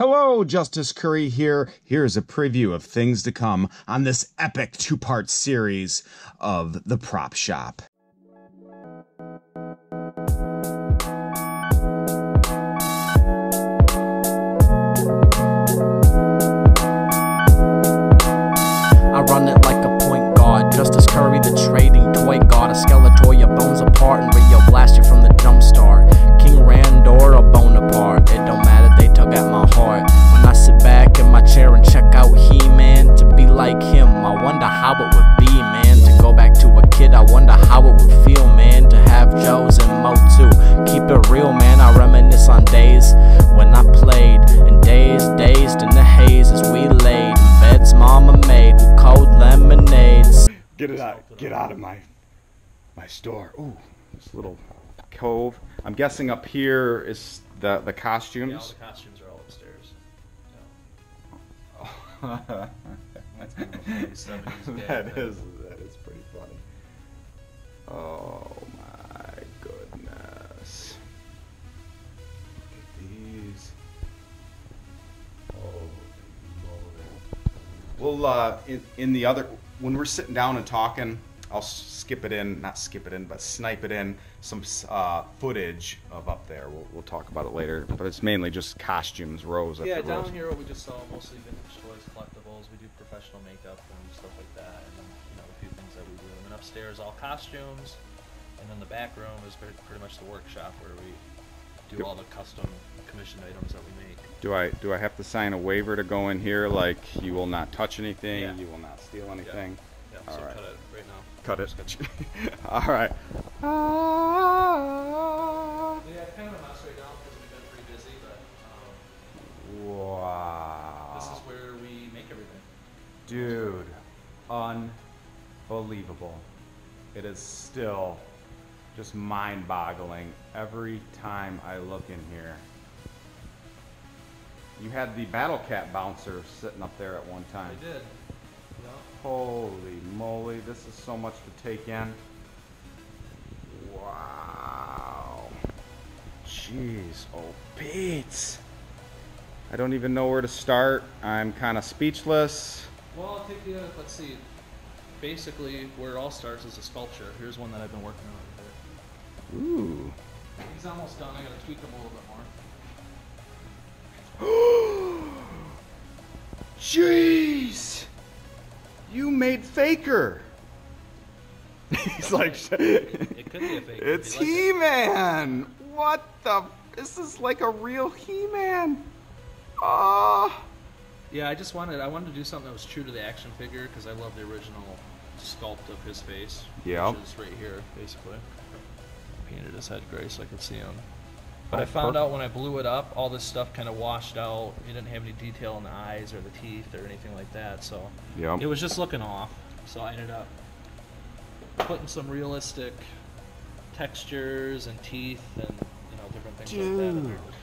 Hello, Justice Curry here. Here's a preview of things to come on this epic two-part series of The Prop Shop. I run it like a point guard, Justice Curry the trading toy guard. A Skeletor, your bones apart, and Rio blast you from the jump start. King Randor or Bonaparte, it don't matter, they tug at my heart. When I sit back in my chair and check out He-Man, to be like him, I wonder how it would be, man. To go back to a kid, I wonder how it would feel, man. To have Joes and Mo too, keep it real, man. I reminisce on days when I played, and days dazed in the haze as we laid in beds mama made with cold lemonades. Get out of my store. Ooh, this little cove. I'm guessing up here is the costumes. Yeah, all the costumes are all upstairs. Yeah. Oh. That's kind of a 70s day, that is pretty funny. Oh my goodness. Look at these. Holy moly. Well, in the other, when we're sitting down and talking, I'll snipe it in some footage of up there. We'll talk about it later, but it's mainly just costumes, rows. Yeah, down rows. Here what we just saw, mostly vintage toys, collectibles. We do professional makeup and stuff like that, and then, you know, a few things that we do. And then upstairs, all costumes, and then the back room is pretty much the workshop where we do all the custom commissioned items that we make. Do I have to sign a waiver to go in here? Like, you will not touch anything, yeah. You will not steal anything. Yeah, yeah. All right. Cut it right now. Cut it. All right. Yeah, kind of a mess right now because we've been pretty busy, but wow. This is where we make everything. Dude, unbelievable. It is still just mind-boggling every time I look in here. You had the Battle Cat bouncer sitting up there at one time. I did. Holy moly, this is so much to take in. Wow. Jeez, oh Pete. I don't even know where to start. I'm kind of speechless. Well, I'll take the, let's see. Basically, where it all starts is a sculpture. Here's one that I've been working on. Ooh. He's almost done. I gotta tweak him a little bit more. Jeez! You made Faker. He's like, it could be a Faker. It's He-Man. What the? This is like a real He-Man. Ah. Yeah, I wanted to do something that was true to the action figure because I love the original sculpt of his face. Yeah. Which is right here, basically. Painted his head gray so I could see him. But I found out when I blew it up, all this stuff kind of washed out. It didn't have any detail in the eyes or the teeth or anything like that, so yep. It was just looking off. So I ended up putting some realistic textures and teeth and, you know, different things like that.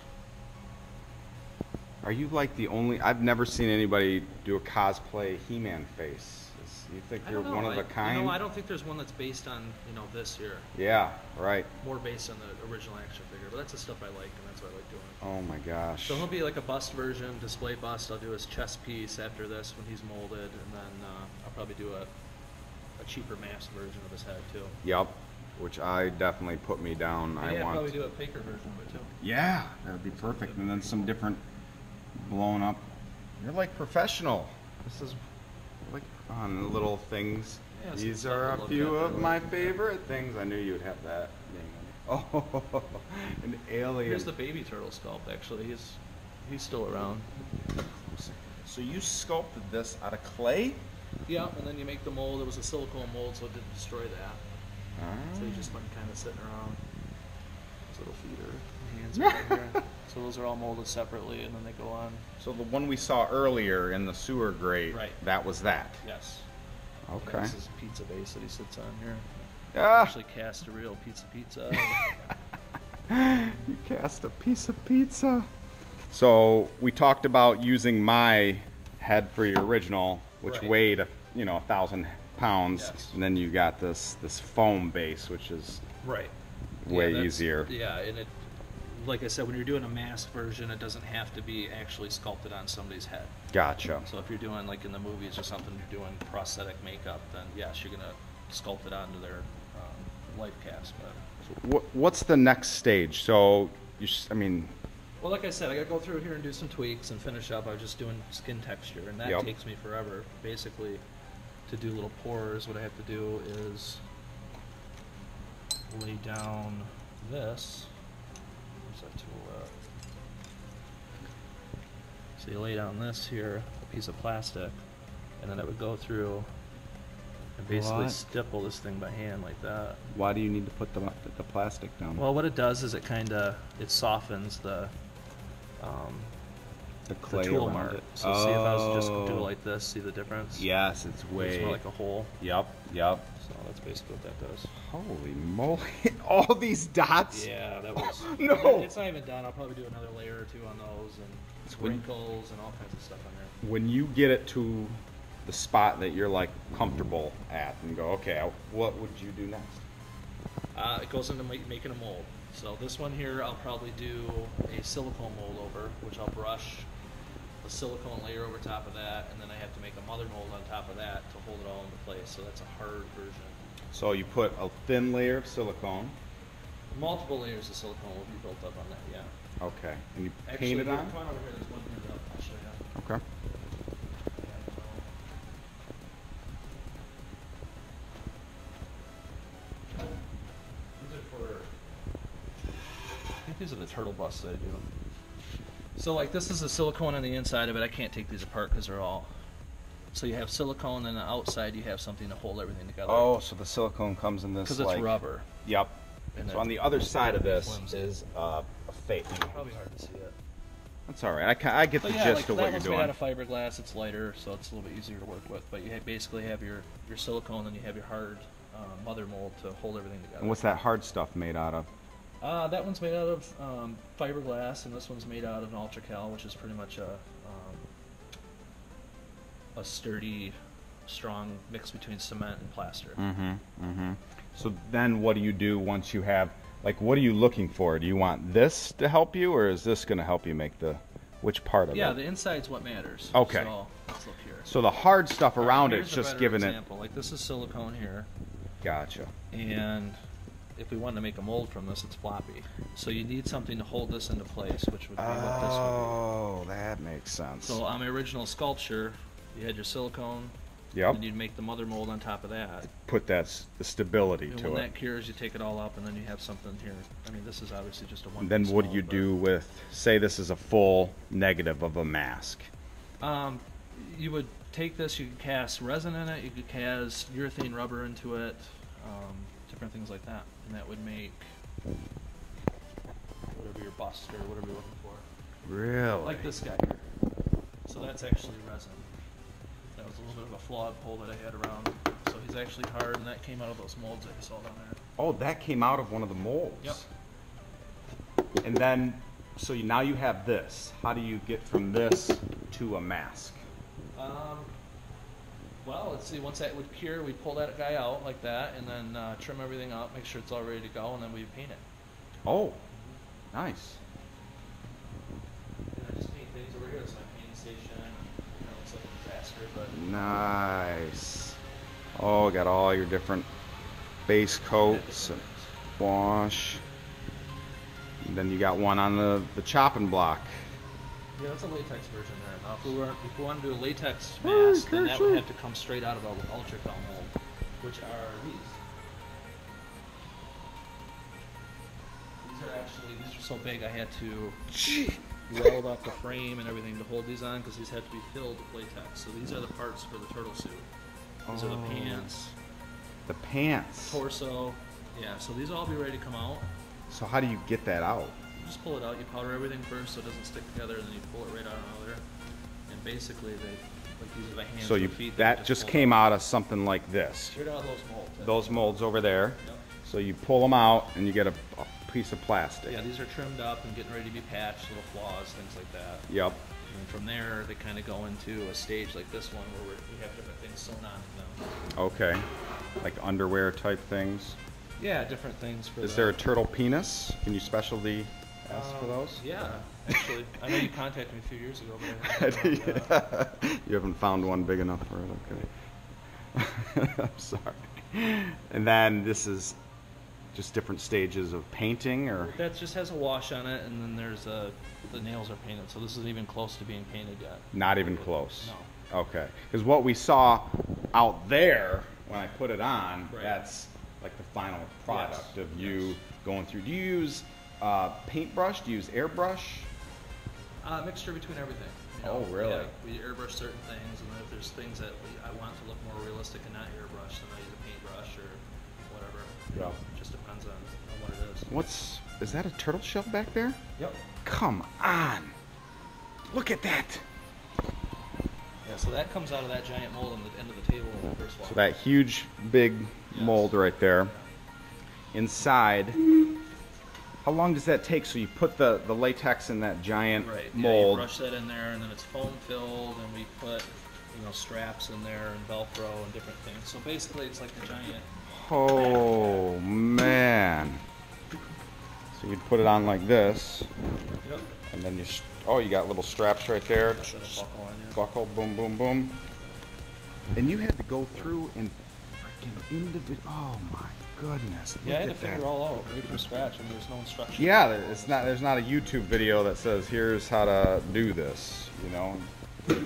Are you like the only? I've never seen anybody do a cosplay He-Man face. You think you're one of a kind? No, I don't think there's one that's based on, you know, this here. Yeah, right. More based on the original action figure, but that's the stuff I like, and that's what I like doing. Oh my gosh. So he'll be like a bust version, display bust. I'll do his chest piece after this when he's molded, and then I'll probably do a cheaper mass version of his head too. Yep, which I definitely put me down. Yeah, I'd probably do a Faker version of it too. Yeah, that would be perfect, and then some different blown up. You're like professional. This is like on little things. Yeah, these are a few of my favorite things. I knew you'd have that. Oh, an alien. Here's the baby turtle sculpt. Actually, he's still around. So you sculpted this out of clay? Yeah, and then you make the mold. It was a silicone mold, so it didn't destroy that. So you just went kind of sitting around. His little feet are hands right here. So those are all molded separately, and then they go on. So the one we saw earlier in the sewer grate, right. That was that? Yes. Okay. This is a pizza base that he sits on here. Yeah. Actually cast a real pizza. You cast a piece of pizza. So we talked about using my head for your original, which weighed, you know, 1,000 pounds. Yes. And then you got this foam base, which is way easier. Yeah, and it like I said, when you're doing a mask version, it doesn't have to be actually sculpted on somebody's head. Gotcha. So if you're doing, like in the movies or something, you're doing prosthetic makeup, then yes, you're going to sculpt it onto their life cast. But what's the next stage? So, I mean... Well, like I said, I got to go through here and do some tweaks and finish up. I was just doing skin texture, and that takes me forever. Basically, to do little pores, what I have to do is lay down this. Where's that tool at? So you lay down this here, a piece of plastic, and then it would go through and basically stipple this thing by hand like that. Why do you need to put the plastic down? Well, what it does is it kind of softens the clay tool mark. So see, if I was just do it like this, see the difference? Yes, it's way... It's more like a hole. Yep, yep. So that's basically what that does. Holy moly. All these dots? Yeah, that was... No! It's not even done. I'll probably do another layer or two on those, and wrinkles and all kinds of stuff on there. When you get it to the spot that you're like comfortable at and go, okay, what would you do next? It goes into making a mold. So this one here, I'll probably do a silicone mold over, which I'll brush a silicone layer over top of that, and then I have to make a mother mold on top of that to hold it all into place. So that's a hard version. So you put a thin layer of silicone. Multiple layers of silicone will be built up on that, yeah. Okay. And you paint it on? Actually, come on over here. There's one here up. I'll show you. Okay. These are the turtle busts I do. So like this is the silicone on the inside of it. I can't take these apart because they're all... So you have silicone, and on the outside you have something to hold everything together. Oh, so the silicone comes in this, because it's rubber. Yep. And so on the other side of this is a fake. Probably hard to see it. That's all right. I get the gist of what you're doing. Made out of fiberglass. It's lighter, so it's a little bit easier to work with. But you basically have your silicone, and you have your hard mother mold to hold everything together. And what's that hard stuff made out of? That one's made out of fiberglass, and this one's made out of an ultracal, which is pretty much a sturdy, strong mix between cement and plaster. Mm-hmm, mm-hmm. So then what do you do once you have, like, what are you looking for? Do you want this to help you, or is this going to help you make the, which part of it? Yeah, the inside's what matters. Okay. So let's look here. So the hard stuff around it is just giving it. Like this is silicone here. Gotcha. And... if we wanted to make a mold from this, it's floppy. So you need something to hold this into place, which would be what this would be. Oh, that makes sense. So on my original sculpture, you had your silicone, and you'd make the mother mold on top of that. Put that stability to it. And when that cures, you take it all up, and then you have something here. I mean, this is obviously just a one. Then what do you do with, say this is a full negative of a mask? You would take this, you could cast resin in it, you could cast urethane rubber into it, different things like that, and that would make whatever your bust or whatever you're looking for. Really? Like this guy here. So that's actually resin. That was a little bit of a flawed pole that I had around. So he's actually hard, and that came out of those molds that you saw down there. Oh, that came out of one of the molds? Yep. And then, so now you have this. How do you get from this to a mask? Well, let's see, once that would cure, we pull that guy out like that, and then trim everything up, make sure it's all ready to go, and then we paint it. Oh, nice. And I just paint things over here. It's my painting station. You know, it's like a disaster, but... Nice. Oh, got all your different base coats and wash. And then you got one on the chopping block. Yeah, that's a latex version there. Now, if we wanted to do a latex mask, then that would have to come straight out of our ultracal mold, which are these. These are so big I had to weld off the frame and everything to hold these on, because these had to be filled with latex. So these are the parts for the turtle suit. These are the pants. The pants. Torso. Yeah, so these will all be ready to come out. So how do you get that out? Just pull it out. You powder everything first so it doesn't stick together, and then you pull it right out of there. And basically, they like these are the hands. So you feet that just came out of something like this. Straight out of those molds. Those molds over there. Yep. So you pull them out, and you get a piece of plastic. Yeah, these are trimmed up and getting ready to be patched, little flaws, things like that. Yep. And from there, they kind of go into a stage like this one where we have different things sewn on to them. Okay. Like underwear type things. Yeah, different things. Is there a turtle penis? Can you specialty ask for those? Yeah, actually. I know you contacted me a few years ago. But you haven't found one big enough for it, okay. I'm sorry. And then this is just different stages of painting, or? That just has a wash on it, and then there's a, the nails are painted, so this isn't even close to being painted yet. Not even close? No. Okay, because what we saw out there when I put it on, right, that's like the final product of you going through. Do you use paintbrush? Do you use airbrush? Mixture between everything. You know, really? Yeah, we airbrush certain things, and then if there's things that I want to look more realistic and not airbrush, then I use a paintbrush or whatever. Yeah. It just depends on, what it is. Is that a turtle shell back there? Yep. Come on. Look at that. Yeah, so that comes out of that giant mold on the end of the table when we first walked. So that huge, big mold right there. Inside, how long does that take? So you put the latex in that giant mold. You brush that in there, and then it's foam filled, and we put straps in there and Velcro and different things. So basically, it's like the giant. Oh man! So you'd put it on like this, and then you you got little straps right there. Buckle on you. Buckle, boom, boom, boom. And you had to go through and freaking individual. Oh my goodness! Yeah, I had to figure it all out right from scratch, and there's no instruction. Yeah, it's not. There's not a YouTube video that says here's how to do this. You know, gosh,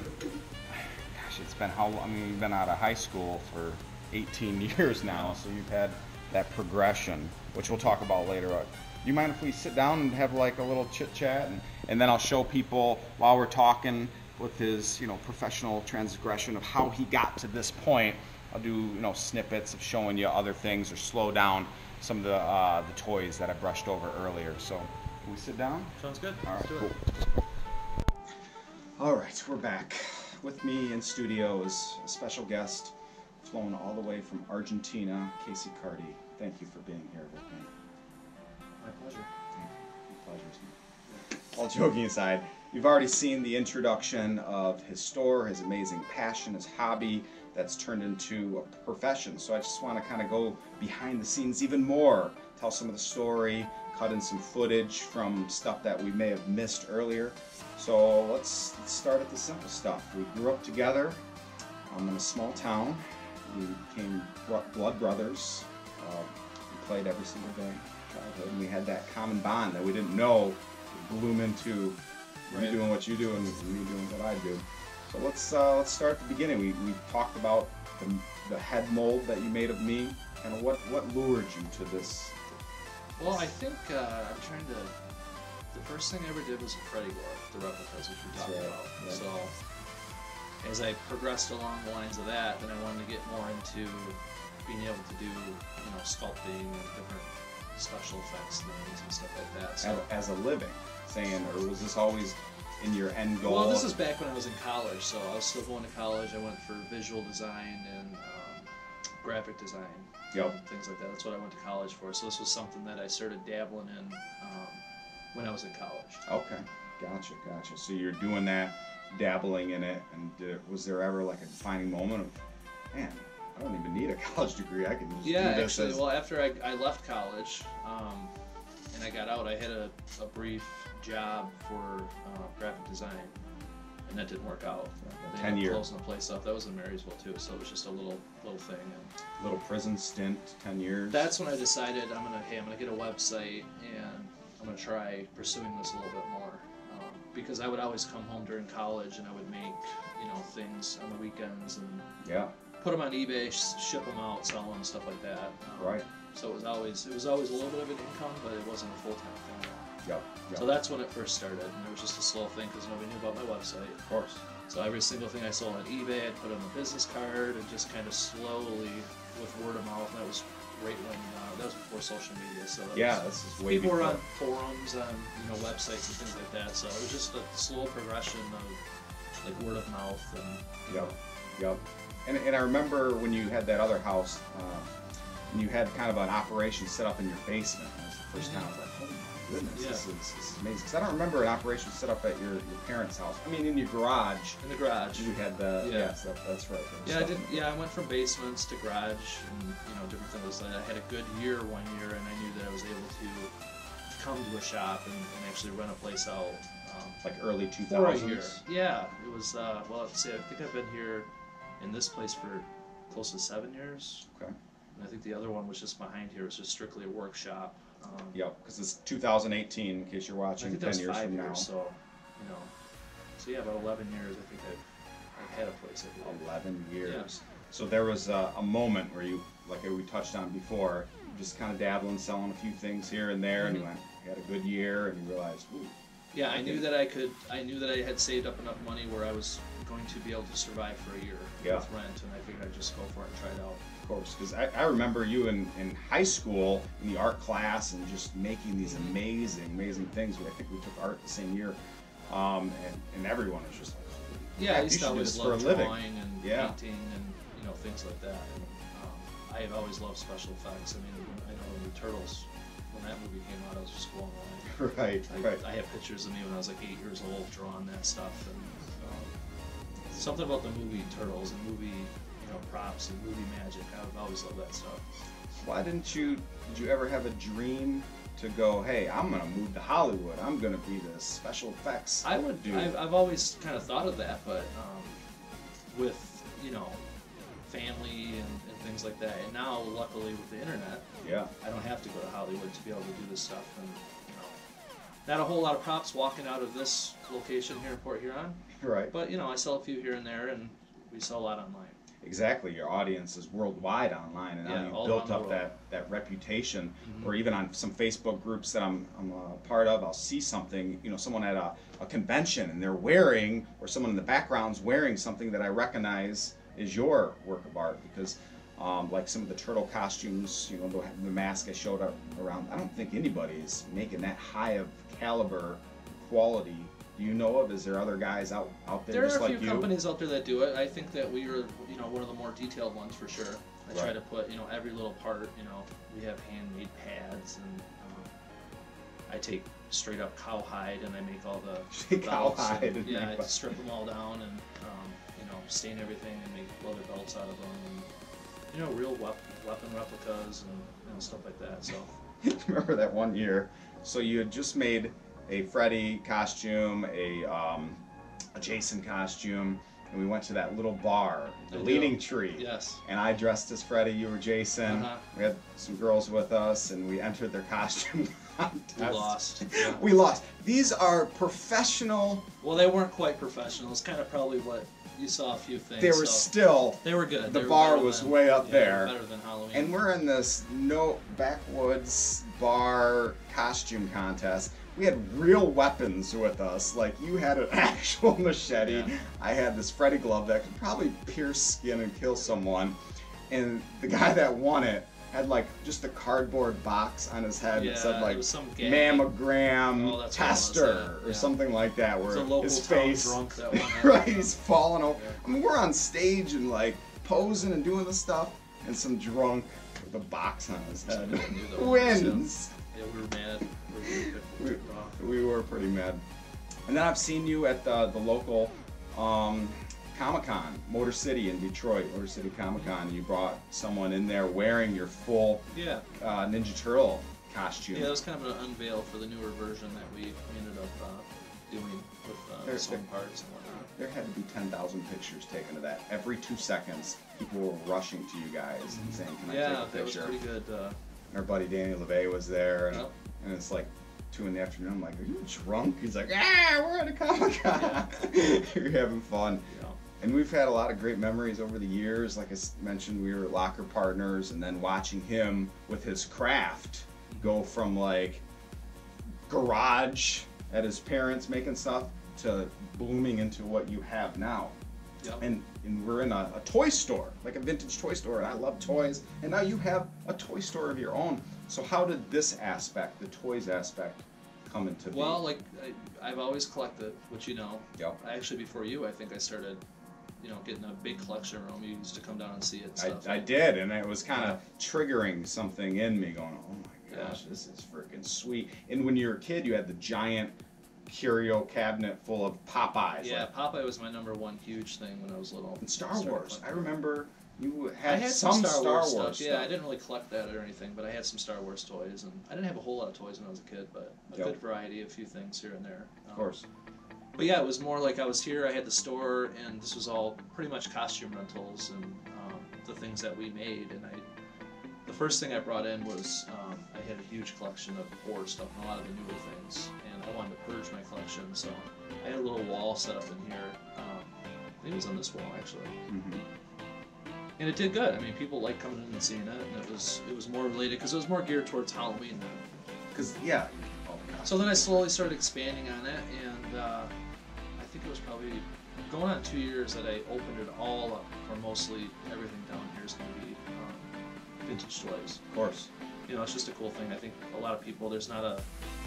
it's been how long? I mean, you've been out of high school for 18 years now, so you've had that progression, which we'll talk about later on. Do you mind if we sit down and have like a little chit chat, and then I'll show people while we're talking with his professional transgression of how he got to this point. I'll do snippets of showing you other things or slow down some of the toys that I brushed over earlier. So can we sit down? Sounds good. All right, cool. All right, we're back. With me in studio is a special guest, flown all the way from Argentina, Casey Carty. Thank you for being here with me. My pleasure. My pleasure. All joking aside, you've already seen the introduction of his store, his amazing passion, his hobby that's turned into a profession. So I just want to kind of go behind the scenes even more, tell some of the story, cut in some footage from stuff that we may have missed earlier. So let's start at the simple stuff. We grew up together in a small town. We became blood brothers. We played every single day in childhood, and we had that common bond that we didn't know bloom into you doing what you do and me doing what I do. So let's start at the beginning. We talked about the head mold that you made of me, and what lured you to this? Well, I think I'm trying to. The first thing I ever did was a Freddy glove, the replicas, which we talked about. Right. So as I progressed along the lines of that, then I wanted to get more into being able to do sculpting and different special effects things and stuff like that. So as a living, or was this always in your end goal? Well, this is back when I was in college, so I was still going to college. I went for visual design and graphic design, and things like that. That's what I went to college for. So this was something that I started dabbling in when I was in college. Okay, gotcha, gotcha. So you're doing that, dabbling in it, and was there ever like a defining moment of, man, I don't even need a college degree, I can just do this. Yeah, actually, well, after I left college and I got out, I had a brief job for graphic design, and that didn't work out. Yeah, 10 years. Closing the place up. That was in Marysville, too, so it was just a little thing. And little prison stint, 10 years. That's when I decided, I'm going to get a website, and I'm going to try pursuing this a little bit more. Because I would always come home during college, and I would make, things on the weekends, and put them on eBay, ship them out, sell them, stuff like that. Right. So it was always a little bit of an income, but it wasn't a full-time thing at all. Yep. So that's when it first started, and it was just a slow thing because nobody knew about my website. Of course. So every single thing I sold on eBay, I'd put on the business card, and just kind of slowly with word of mouth. And that was right when that was before social media. So this is way before. People were on forums, on websites and things like that. So it was just a slow progression of like word of mouth and. Yep. And I remember when you had that other house, and you had kind of an operation set up in your basement. That was the first time I was like, oh my goodness, this is amazing. Because I don't remember an operation set up at your parents' house. I mean, in your garage. In the garage. You had the, that's right. Yeah, I went from basements to garage and, different things. I had a good year one year, and I knew that I was able to come to a shop and actually run a place out. Like early 2000s. Yeah, it was, well, let's see, I think I've been here in this place for close to 7 years. Okay. And I think the other one was just behind here. It was just strictly a workshop. Yep, because it's 2018, in case you're watching, I think 10 years from now. So, you know, so yeah, about 11 years, I think I've had a place. 11 years. Yeah. So there was a moment where you, like we touched on before, just kind of dabbling, selling a few things here and there, and you went, you had a good year, and you realized, ooh. Yeah, I knew that I could. I knew that I had saved up enough money where I was going to be able to survive for a year with rent, and I figured I'd just go for it and try it out. Of course, because I remember you in high school in the art class and just making these amazing things. I think we took art the same year, and everyone was just like, yeah, I used to always love drawing and painting and things like that. And, I have always loved special effects. I mean, I know when the Turtles, when that movie came out, I was just blown away. Right, right. I have pictures of me when I was like 8 years old drawing that stuff, and something about the movie Turtles and movie, props and movie magic. I've always loved that stuff. Why didn't you? Did you ever have a dream to go, hey, I'm gonna move to Hollywood. I'm gonna be the special effects. I would do. I've always kind of thought of that, but with family and things like that, and now luckily with the internet, I don't have to go to Hollywood to be able to do this stuff. And not a whole lot of props walking out of this location here in Port Huron. Right. But, I sell a few here and there, and we sell a lot online. Exactly. Your audience is worldwide online, and now you've built up that reputation. Or even on some Facebook groups that I'm a part of, I'll see something, someone at a convention, and they're wearing, or someone in the background's wearing something that I recognize is your work of art, because like some of the turtle costumes, the mask I showed up around, I don't think anybody is making that high of caliber quality. Do you know of? Is there other guys out there just like you? There are a few companies out there that do it. I think that we are, one of the more detailed ones for sure. I try to put, every little part, we have handmade pads, and I take straight up cowhide and I make all the cowhide. And, yeah, I strip them all down and, stain everything and make leather belts out of them. And, real weapon replicas and stuff like that. So remember that one year? So you had just made a Freddy costume, a Jason costume, and we went to that little bar, the Leaning Tree. Yes. And I dressed as Freddy, you were Jason. We had some girls with us, and we entered their costume contest. We lost. Yeah. We lost. These are professional. Well, they weren't quite professional. It's kind of probably what. You saw a few things. They were still. They were good. The bar was way up there. Better than Halloween. And we're in this backwoods bar costume contest. We had real weapons with us. Like you had an actual machete. Yeah. I had this Freddy glove that could probably pierce skin and kill someone. And the guy that won it had like just a cardboard box on his head that said like mammogram tester or something like that, where his face drunk that one he's falling over. I mean, we're on stage and like posing and doing the stuff, and some drunk with a box on his head wins. Yeah, we were mad. We were pretty mad. And then I've seen you at the local Comic-Con, Motor City in Detroit, Motor City Comic-Con, and you brought someone in there wearing your full Ninja Turtle costume. Yeah, that was kind of an unveil for the newer version that we ended up doing with some parts and whatnot. There had to be 10,000 pictures taken of that. Every 2 seconds, people were rushing to you guys and saying, can I take a picture? Yeah, that was pretty good. Our buddy Danny LeVay was there, and it's like 2 in the afternoon, I'm like, are you drunk? He's like, we're at a Comic-Con. Yeah. You're having fun. Yeah. And we've had a lot of great memories over the years. Like I mentioned, we were locker partners, and then watching him with his craft go from like garage at his parents making stuff to blooming into what you have now. Yep. And we're in a toy store, like a vintage toy store, and I love toys. And now you have a toy store of your own. So how did this aspect, the toys aspect, come into being? Well, like I've always collected, which you know. Yep. Actually, before you, I think I started getting a big collection room. You used to come down and see it. Stuff. I did, and it was kind of triggering something in me going, oh my gosh, this is freaking sweet. And when you were a kid, you had the giant curio cabinet full of Popeyes. Yeah, like, Popeye was my #1 huge thing when I was little. And Star Wars. I remember You had some Star Wars stuff. Yeah, I didn't really collect that or anything, but I had some Star Wars toys, and I didn't have a whole lot of toys when I was a kid, but a good variety, a few things here and there. Of course. But yeah, it was more like I was here, I had the store, and this was all pretty much costume rentals and the things that we made. And the first thing I brought in was I had a huge collection of horror stuff and a lot of the newer things, and I wanted to purge my collection, so I had a little wall set up in here. I think it was on this wall, actually. Mm-hmm. And it did good. I mean, people liked coming in and seeing it, and it was more related because it was more geared towards Halloween then. Because so then I slowly started expanding on it, and I think it was probably going on 2 years that I opened it all up, or mostly everything down here is going to be vintage toys. Of course, you know, it's just a cool thing. I think a lot of people, there's not a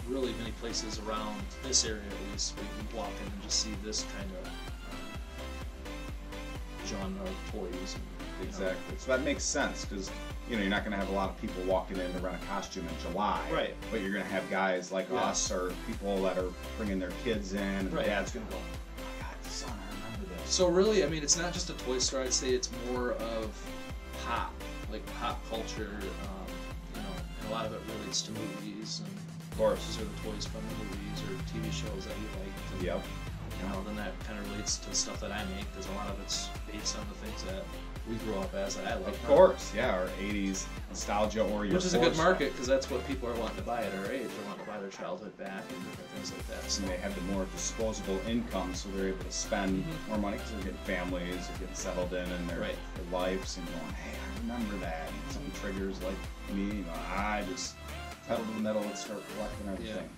really many places around this area at least where you can walk in and just see this kind of genre of toys. And, exactly. So that makes sense because, you know, you're not going to have a lot of people walking in to rent a costume in July. Right. But you're going to have guys like us or people that are bringing their kids in. And the dad's going to go, oh my God, son, I remember this. So really, I mean, it's not just a toy store. I'd say it's more of pop, like pop culture. You know, and a lot of it relates to movies. And of course, these are the toys from the movies or TV shows that you liked. And, you know, then that kind of relates to the stuff that I make because a lot of it's based on the things that we grew up as that I like. Of course, our 80s nostalgia or your which is a good market because that's what people are wanting to buy at our age. They want to buy their childhood back and different things like that. So and they have the more disposable income, so they're able to spend more money because they're getting families, they're getting settled in their, their lives and going, hey, I remember that. And some triggers like me, you know, I just pedal to the metal and start collecting everything.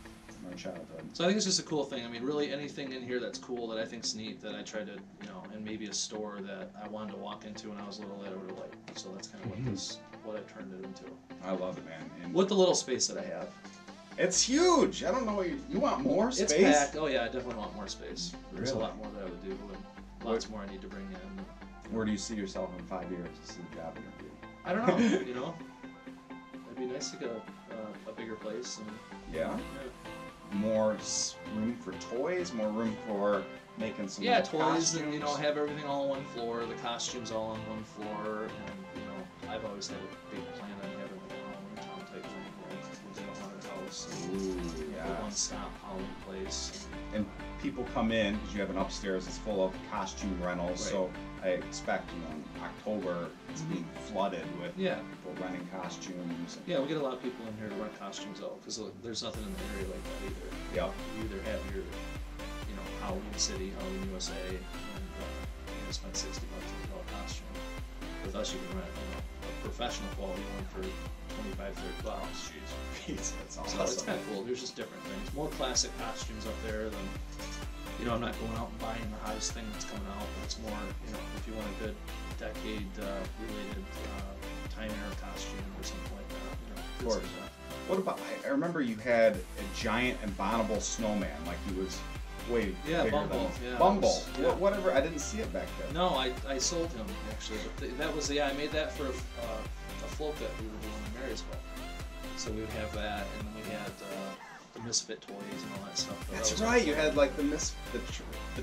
My childhood. So I think it's just a cool thing. I mean, really anything in here that's cool that I think's neat that I tried to, you know, and maybe a store that I wanted to walk into when I was little that I would have liked. So that's kind of what I turned it into. I love it, man. And with the little space that I have, it's huge. I don't know what you want more space. It's packed. Oh yeah, I definitely want more space. There's a lot more that I would do, and lots more I need to bring in. Where do you see yourself in 5 years? This is the job you're gonna do. I don't know. You know, it'd be nice to get a bigger place. And, more room for toys, more room for making some costumes. And you know, have everything all on one floor, the costumes all on one floor, and you know, I've always had a big plan on having a hometown type thing within a haunted house. Ooh, yeah. One stop Halloween place. And people come in because you have an upstairs that's full of costume rentals, so I expect, you know, in October it's being flooded with people renting costumes. Yeah, we get a lot of people in here to rent costumes though, because there's nothing in the area like that either. You either have your, you know, Halloween City, Halloween USA, and you know, spend $60 on a costume. With us, you can rent, you know, a professional quality one for $25, $30. Jeez, that's awesome. So it's kind of cool. There's just different things. More classic costumes up there than. You know, I'm not going out and buying the hottest thing that's coming out, but it's more, you know, if you want a good decade-related time era costume or something like that. You know, of course. What about, I remember you had a giant abominable snowman, like he was way bigger Bumble, than Bumble. Yeah. Whatever, I didn't see it back then. No, I sold him, actually. But that was, I made that for a float that we were doing in Marysville. So we would have that, and then we had... Misfit toys and all that stuff. That's right. You had like the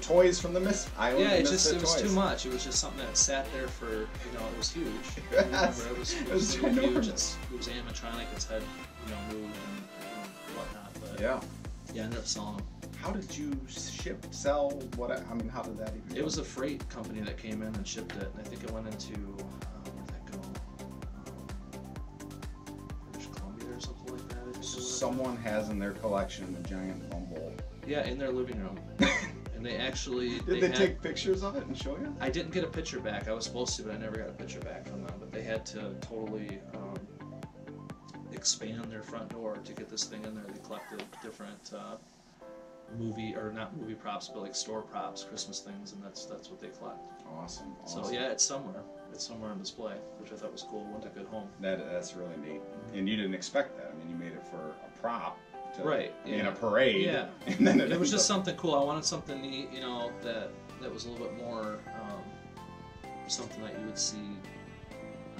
toys from the Misfit. It was too much. It was just something that sat there for, you know, it was huge. Yes. It was really huge. It was animatronic. Its head, you know, moved and whatnot. But I ended up selling them. How did you sell? What? I mean, how did that even? It was a freight company that came in and shipped it. And I think it went into where'd that go? British Columbia or something like that. Someone has in their collection the giant Bumble. Yeah, in their living room. And they actually... Did they take pictures of it and show you? I didn't get a picture back. I was supposed to, but I never got a picture back from them. But they had to totally expand their front door to get this thing in there. They collected different not movie props, but like store props, Christmas things, and that's what they collect. Awesome. So yeah, it's somewhere. It's somewhere on display, which I thought was cool. Went to good home. That's really neat. And you didn't expect that. I mean, you made it for a prop, in a parade. Yeah. And then it was just something cool. I wanted something neat, you know, that was a little bit more something that you would see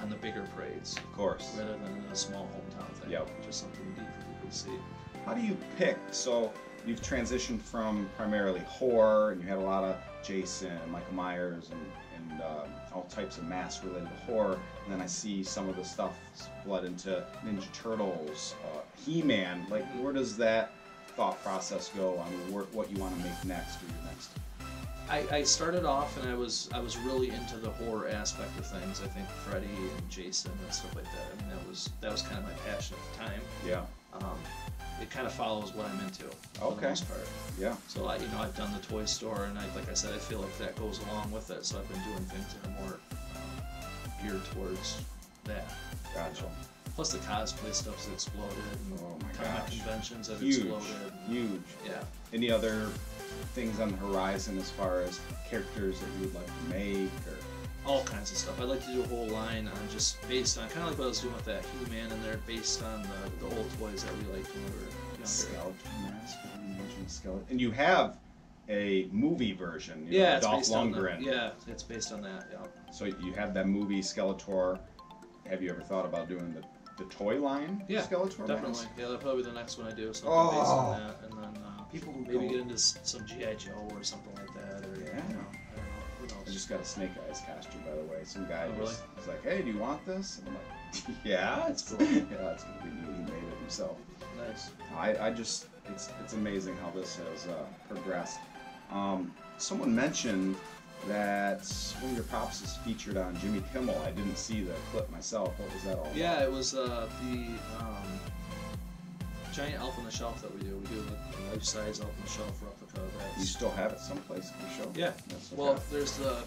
on the bigger parades, of course, rather than in a small hometown thing. Just something neat for people to see. How do you pick? So you've transitioned from primarily horror, and you had a lot of Jason and Michael Myers and all types of masks related to horror, and then I see some of the stuff bled into Ninja Turtles, He-Man. Like, where does that thought process go on what you want to make next or your next? I started off and I was really into the horror aspect of things. I think Freddy and Jason and stuff like that. I mean, that was kind of my passion at the time. Yeah. It kind of follows what I'm into. Okay. For the most part. Yeah. So I've done the toy store, and like I said, I feel like that goes along with it. So I've been doing things that are more geared towards that. Gotcha. Plus the cosplay stuff's exploded. And oh my gosh. Comic conventions have exploded. Huge. Yeah. Any other things on the horizon as far as characters that you'd like to make, or all kinds of stuff? I'd like to do a whole line on just based on kind of like what I was doing with that He-Man in there, based on the old toys that we liked when we were younger. Skeletor mask, you mentioned Skeletor, and you have a movie version. Yeah, Dolph Lundgren. Yeah, it's based on that. Yeah. So you have that movie Skeletor. Have you ever thought about doing the toy line? Yeah, Skeletor definitely. Mask? Yeah, that'll probably be the next one I do. So based on that, and then. People who maybe get into some G.I. Joe or something like that, or I don't know. Who knows? I just got a Snake Eyes costume, by the way. Some guy was like, "Hey, do you want this?" And I'm like, "Yeah, it's cool. Yeah, it's gonna be neat." He made it himself. Nice. I just, it's amazing how this has progressed. Someone mentioned that one of your props is featured on Jimmy Kimmel. I didn't see the clip myself. What was that all about? Yeah, it was giant Elf on the Shelf that we do. We do a life-size Elf on the Shelf replica of that. You still have it someplace in the show? Yeah. Okay. Well, there's a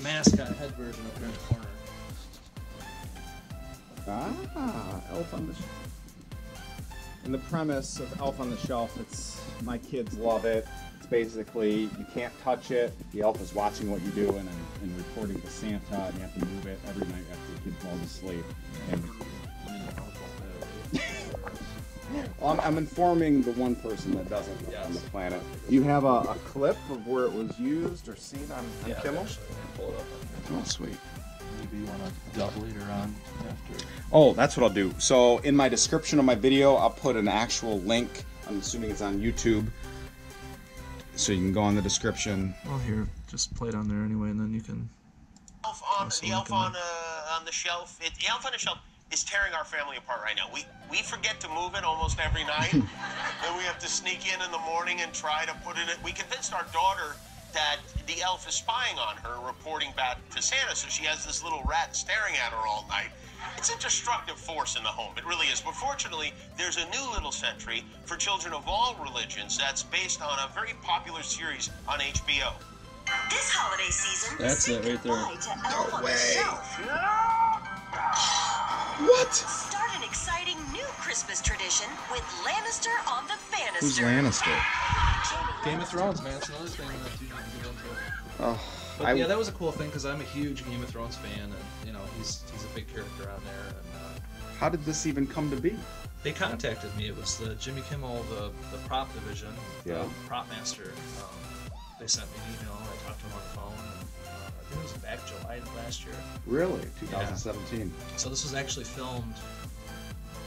mascot head version up there in the corner. Ah, Elf on the Shelf. And the premise of Elf on the Shelf, it's my kids love it. It's basically you can't touch it. The elf is watching what you do and reporting to Santa, and you have to move it every night after the kid falls asleep. And well, I'm informing the one person that doesn't on the planet. You have a clip of where it was used or seen on Kimmel? Pull it up. Oh, sweet. Maybe you want to dub later on after. Oh, that's what I'll do. So in my description of my video, I'll put an actual link. I'm assuming it's on YouTube. So you can go on the description. Well, here, just play it on there anyway, and then you can... The Elf on the Shelf is tearing our family apart right now. We forget to move it almost every night. Then we have to sneak in the morning and try to put it in. We convinced our daughter that the elf is spying on her, reporting back to Santa, so she has this little rat staring at her all night. It's a destructive force in the home. It really is. But fortunately, there's a new Little Sentry for children of all religions that's based on a very popular series on HBO. This holiday season, that's it right there. No way! What? Start an exciting new Christmas tradition with Lannister on the Bannister. Who's Lannister? Game of Thrones, man. It's another thing that you can get into. Oh, but yeah, that was a cool thing because I'm a huge Game of Thrones fan, and he's a big character on there. And, how did this even come to be? They contacted me. It was the Jimmy Kimmel, the prop division, the prop master. They sent me an email. I talked to him on the phone. I think it was back July of last year. Really? 2017. Yeah. So this was actually filmed, I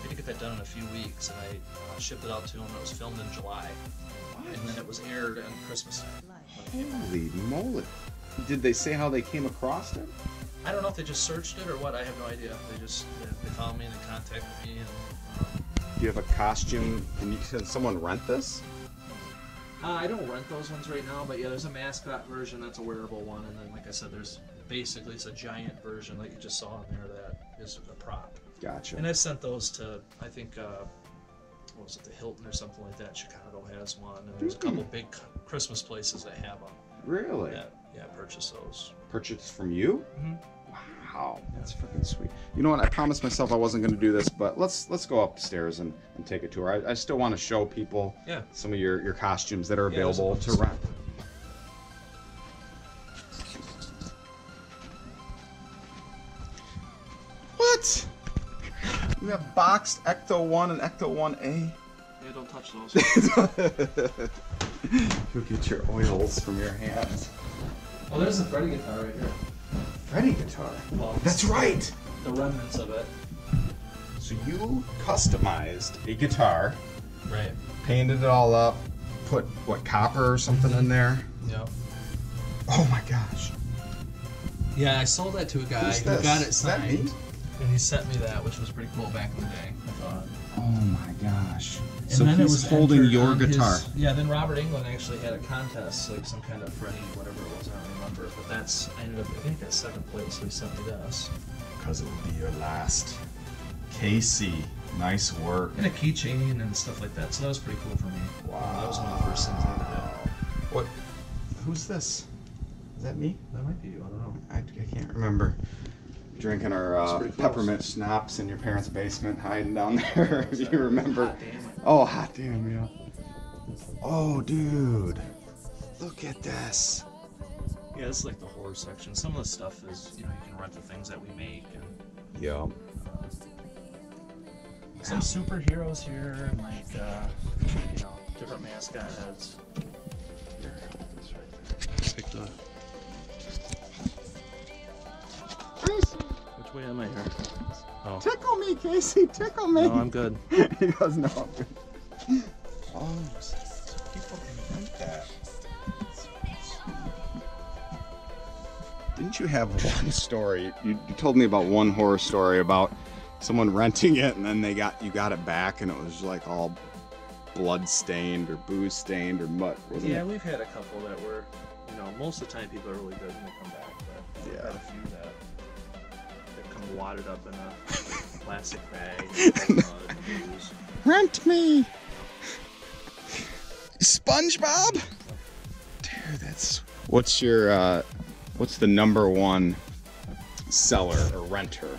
had to get that done in a few weeks, and I shipped it out to them, and it was filmed in July. What? And then it was aired on Christmas night. Holy moly. Did they say how they came across it? I don't know if they just searched it or what, I have no idea. They just, they found me and they contacted me. And, do you have a costume? Can someone rent this? I don't rent those ones right now, but yeah, there's a mascot version that's a wearable one, and then like I said, there's basically it's a giant version like you just saw in there that is a prop. Gotcha. And I sent those to, I think, what was it, the Hilton or something like that. Chicago has one, and there's a couple big Christmas places that have them. Really? Yeah, purchase those. Purchased from you? Mm-hmm. Wow, that's freaking sweet. You know what? I promised myself I wasn't going to do this, but let's go upstairs and take a tour. I still want to show people some of your costumes that are available to rent. What? You have boxed Ecto-1 and Ecto-1A? Yeah, don't touch those. You'll get your oils from your hands. Oh, there's a Freddy guitar right here. Freddy guitar. Well, that's right. The remnants of it. So you customized a guitar Right. Painted it all up. Put, what, copper or something in there? Yep. Oh my gosh. Yeah, I sold that to a guy who got it signed. And he sent me that, which was pretty cool back in the day, I thought. Oh my gosh. And so then it was holding your guitar. Yeah, then Robert England actually had a contest, like some kind of Freddy, whatever it was, I don't remember. But that's, I ended up, I think that's second place, so he sent me this. Because it would be your last. Casey, nice work. And a keychain and stuff like that, so that was pretty cool for me. Wow. That was one of the first things I did. What? Who's this? Is that me? That might be you, I don't know. I can't remember. Drinking our peppermint schnapps in your parents' basement, hiding down there, if you remember. Hot damn. Oh, hot damn, yeah. Oh, dude. Look at this. Yeah, this is like the horror section. Some of the stuff is, you know, you can rent the things that we make. And, yeah. Some superheroes here, and like, you know, different mascot heads. Here, that's right there. Pick the... Which way am I here? Oh. Tickle me, Casey, tickle me. No, I'm good. He goes, no, I'm good. Oh, people can rent that. Didn't you have one story? You told me about one horror story about someone renting it and then you got it back and it was like all blood stained or booze stained or mud, wasn't it? Yeah, we've had a couple that were, you know, most of the time people are really good when they come back, but we've had a few that come wadded up in a plastic bag. Rent me! SpongeBob? Dude, that's... What's your, what's the #1 seller or renter?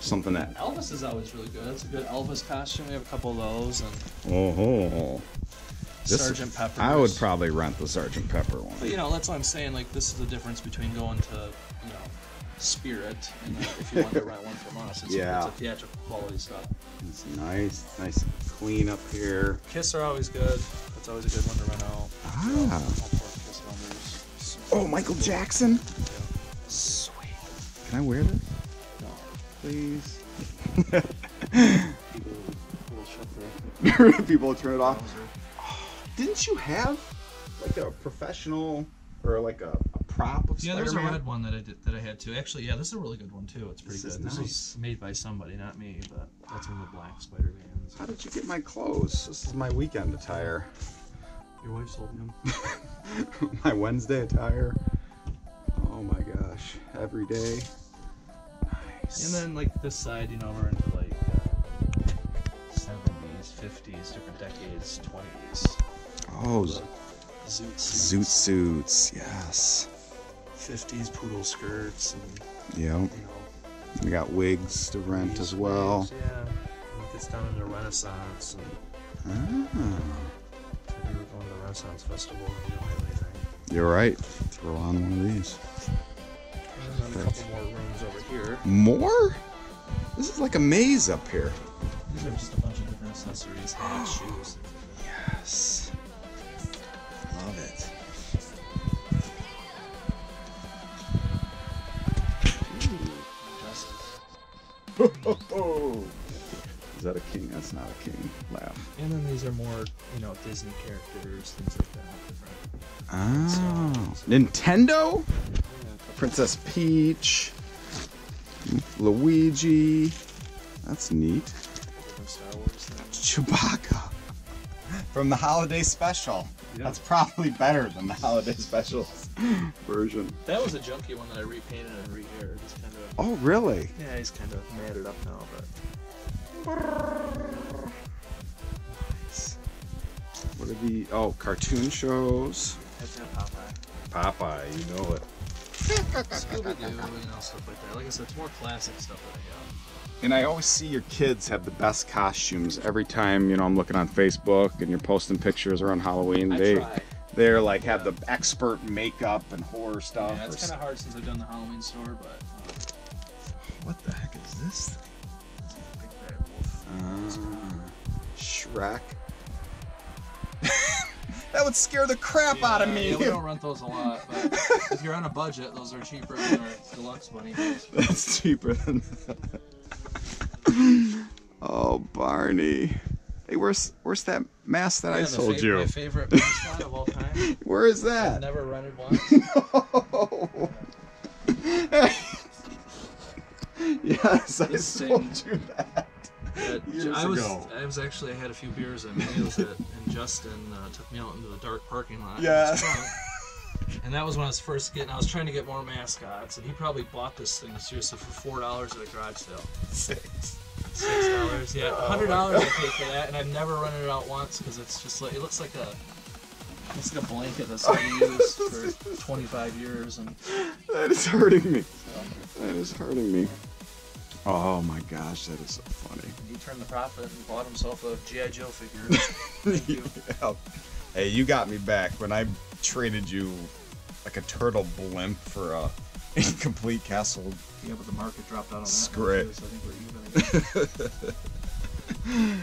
Something that... Elvis is always really good. That's a good Elvis costume. We have a couple of those. And oh, Sergeant Pepper. I would probably rent the Sergeant Pepper one. But you know, that's what I'm saying. Like, this is the difference between going to, you know, Spirit, and if you want to rent one from us, it's, yeah, it's a theatrical quality stuff. It's nice, nice and clean up here. Kiss are always good. That's always a good one to rent out. Ah. Kiss numbers. Oh, Michael Jackson. Yeah. Sweet. Can I wear this? No, please. People will shut their... People will turn it off. Oh, didn't you have like a professional or like a prop of, yeah, Spider-Man? There's a red one that I had too. Actually, yeah, this is a really good one too. It's pretty good. This is made by somebody, not me, but that's one of the black Spider-Mans. How did you get my clothes? This is my weekend attire. Your wife sold them. My Wednesday attire. Oh my gosh, every day. Nice. And then like this side, you know, we're into like 70s, 50s, different decades, 20s. Oh. So, zoot suits. Zoot suits, yes. 50s poodle skirts and, yep, you know, we got wigs to rent as well. Wigs, yeah, and it gets down into Renaissance. And, we were going to the Renaissance Festival in July later. You're right. Throw on one of these. And then a couple more rooms over here. More? This is like a maze up here. These are just a bunch of different accessories, hats, shoes. Yes. Love it. Ooh, ho, ho, ho. Is that a king? That's not a king. Laugh. And then these are more, you know, Disney characters, things like that. Oh. So, Nintendo? Yeah, Princess Peach. Luigi. That's neat. Star Wars thing. Chewbacca. From the Holiday Special. Yeah. That's probably better than the Holiday Special version. That was a junky one that I repainted and re-haired. Kind of, oh, really? Yeah, he's kind of matted up now, but... Nice. What are the... Oh, cartoon shows. That's not Popeye. Popeye, you know it. Scooby-Doo, you know, stuff like that. Like I said, it's more classic stuff that I got. And I always see your kids have the best costumes every time, you know, I'm looking on Facebook and you're posting pictures around Halloween. They're like, yeah, have the expert makeup and horror stuff. Yeah, it's kind of hard since I've done the Halloween store, but... What the heck is this thing? It's a big bad wolf. Shrek. That would scare the crap out of me. Yeah, we don't rent those a lot, but if you're on a budget, those are cheaper than our deluxe money. That's cheaper than that. Oh, Barney. Hey, where's that mask that I sold you? My favorite mascot of all time. Where is that? I've never run it once. No. Yes, I sold you that. I was actually, I had a few beers and meals at, and Justin took me out into the dark parking lot. Yeah. And that was when I was first getting, I was trying to get more mascots, and he probably bought this thing seriously for $4 at a garage sale. $6. Yeah, $100 I paid for that, and I've never run it out once because it's just like, it looks like a, it's like a blanket that's been used for 25 years. And that is hurting me. That is hurting me. Oh my gosh, that is so funny. He turned the profit and bought himself a G.I. Joe figure. Thank you. Yeah. Hey, you got me back when I traded you like a turtle blimp for a incomplete castle. Yeah, but the market dropped out on that. Script. So I think we're even again.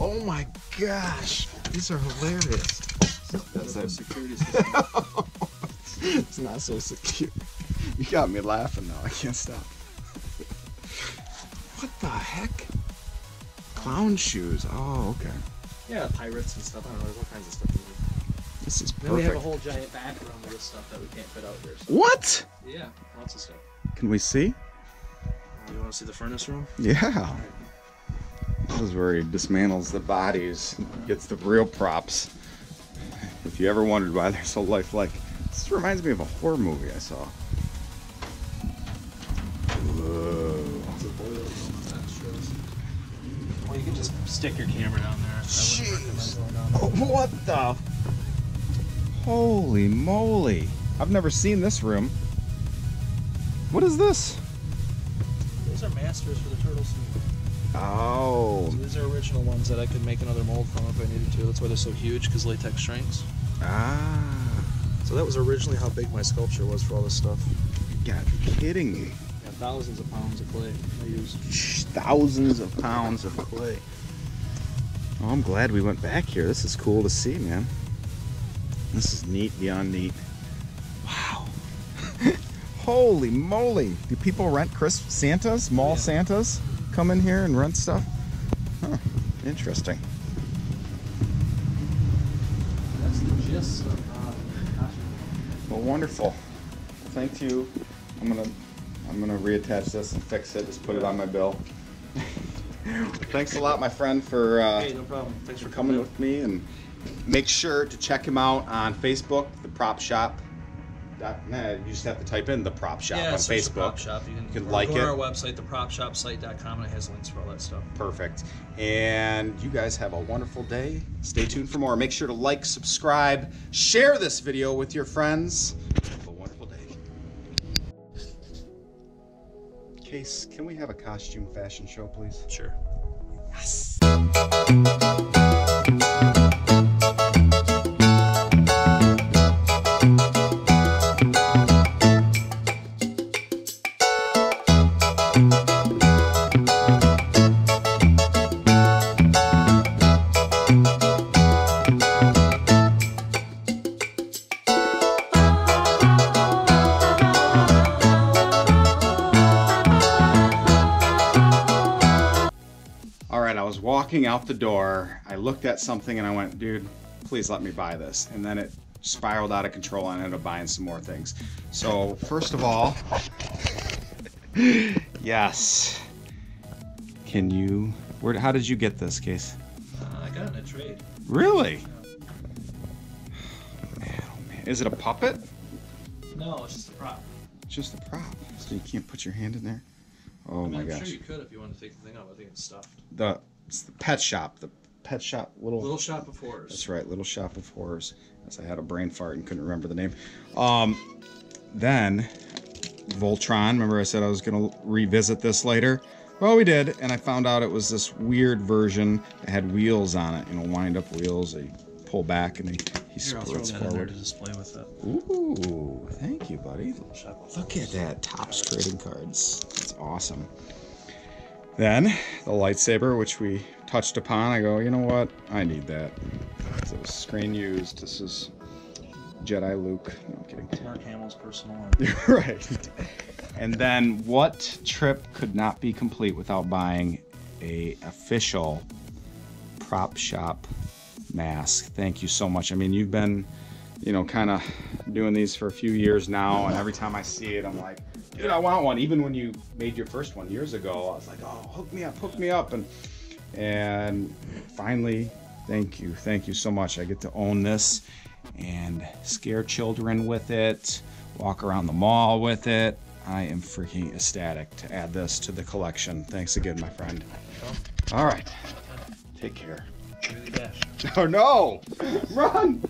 Oh my gosh, these are hilarious. That's that security system. It's not so secure. You got me laughing now. I can't stop. What the heck? Clown shoes. Oh, okay. Yeah, pirates and stuff. I don't know. There's all kinds of stuff. This is perfect. Then we have a whole giant back room with stuff that we can't fit out here. So. What? Yeah, lots of stuff. Can we see? You want to see the furnace room? Yeah. Right. This is where he dismantles the bodies, gets the real props. If you ever wondered why they're so lifelike, this reminds me of a horror movie I saw. Well, you can just stick your camera down there. Jeez. What the? Holy moly. I've never seen this room. What is this? These are masters for the turtle suit. Oh. So these are original ones that I could make another mold from if I needed to. That's why they're so huge, because latex shrinks. Ah. So that was originally how big my sculpture was for all this stuff. You gotta be kidding me. Thousands of pounds of clay I used. Thousands of pounds of clay. Oh, I'm glad we went back here. This is cool to see, man. This is neat beyond neat. Wow. Holy moly. Do people rent crisp Santas? Mall Santas? Come in here and rent stuff? Huh. Interesting. That's the gist of the costume. Well, wonderful. Thank you. I'm gonna reattach this and fix it. Just put it on my bill. Thanks a lot, my friend, for hey, no problem. Thanks for coming with me, and make sure to check him out on Facebook, The Prop Shop. You just have to type in The Prop Shop on Facebook. The Prop Shop. You can like it. Go to our website, thepropshopsite.com, and it has links for all that stuff. Perfect. And you guys have a wonderful day. Stay tuned for more. Make sure to like, subscribe, share this video with your friends. Case, can we have a costume fashion show, please? Sure. Yes! Out the door, I looked at something and I went, dude, please let me buy this. And then it spiraled out of control and I ended up buying some more things. So first of all, yes. Can you, how did you get this, Case? I got it in a trade. Really? Yeah. Man, oh man. Is it a puppet? No, it's just a prop. It's just a prop. So you can't put your hand in there? Oh my gosh. I'm sure you could if you wanted to take the thing out. I think it's stuffed. It's the pet shop. The pet shop. Little Shop of Horrors. That's right. Little Shop of Horrors. As I had a brain fart and couldn't remember the name. Then Voltron. Remember I said I was going to revisit this later? Well, we did. And I found out it was this weird version that had wheels on it. You know, wind-up wheels. They pull back and he squirts forward. To display with it. Ooh. Thank you, buddy. Look at that. Topps Trading Cards. That's awesome. Then, the lightsaber, which we touched upon, I go, you know what? I need that. It was screen used. This is Jedi Luke. No, I'm kidding. It's Mark Hamill's personal art. Right. And then, what trip could not be complete without buying an official Prop Shop mask. Thank you so much. I mean, you've been, you know, kind of doing these for a few years now, and every time I see it, I'm like, dude, I want one. Even when you made your first one years ago, I was like, oh, hook me up, and finally, thank you so much. I get to own this and scare children with it, walk around the mall with it. I am freaking ecstatic to add this to the collection. Thanks again, my friend. All right, take care. Oh no! Run!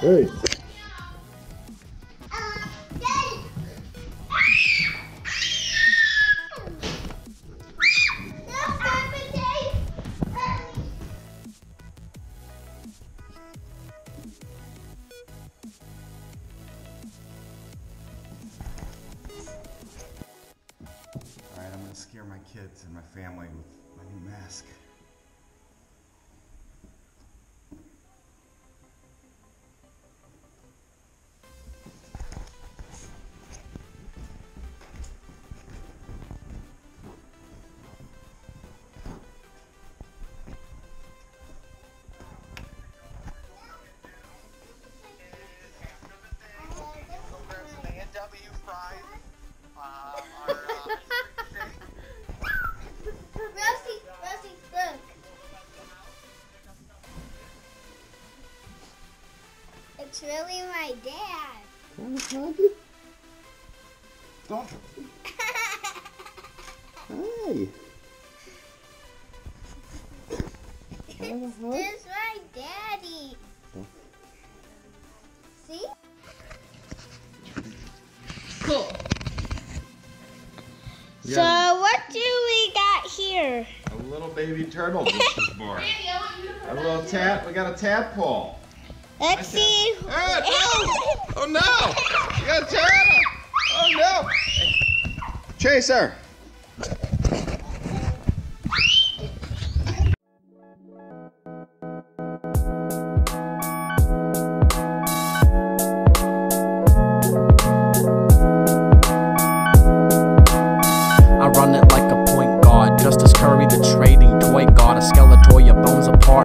Hey. And my family with my new mask. It's really my dad. Don't. Hey. This is my daddy. See? Cool. So what do we got here? A little baby turtle just was born. A little tat. We got a tadpole. Let's see. Ah, oh no! You got a turtle! Oh no! Chaser!